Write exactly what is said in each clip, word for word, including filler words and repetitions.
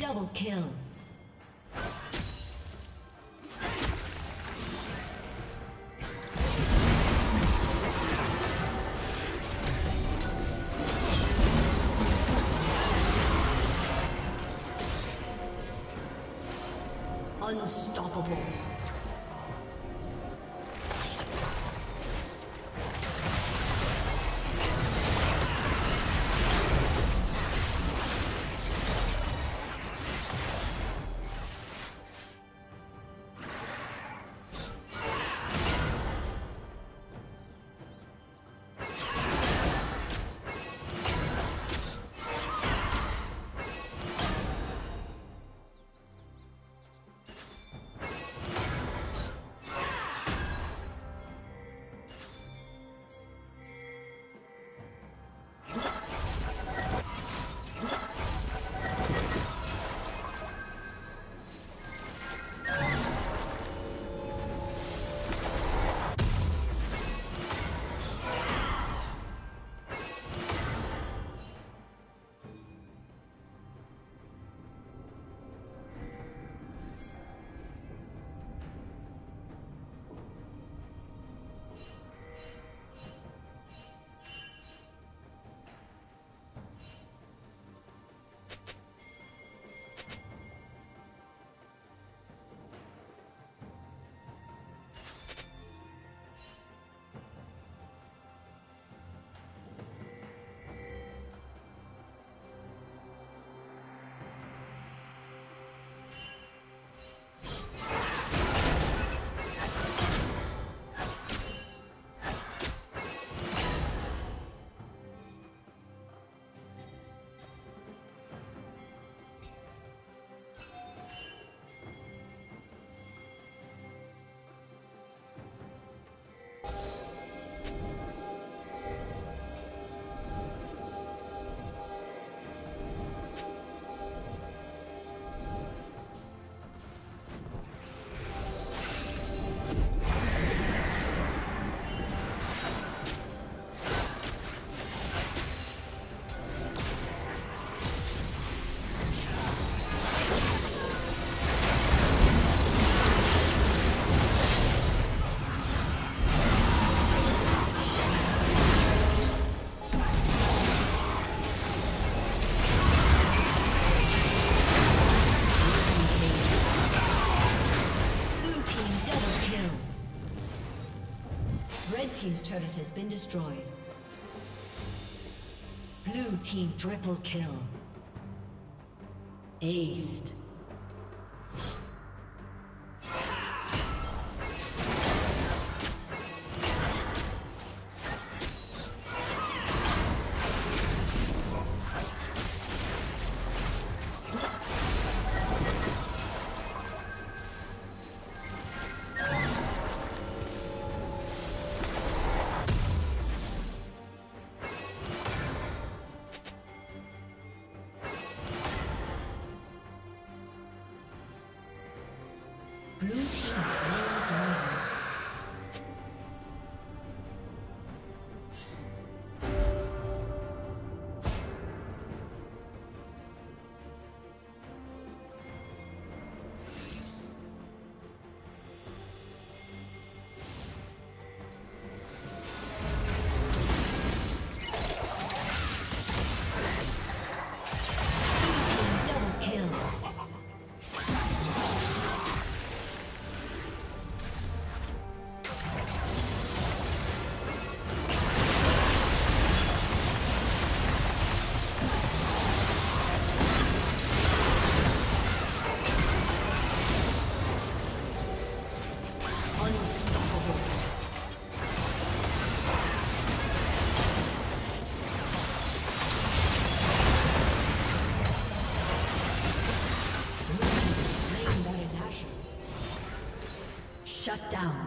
Double kill. Unstoppable. team's turret has been destroyed. Blue team triple kill. Aced. Shut down.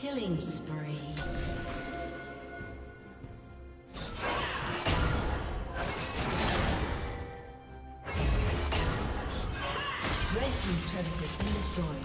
Killing spree. Red team's turret has been destroyed. Destroyed.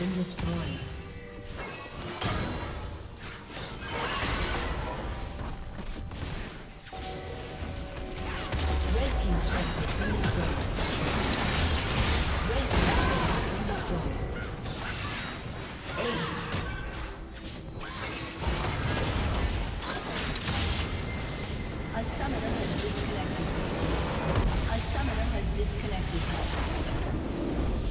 been destroyed. Disconnected. A summoner has disconnected.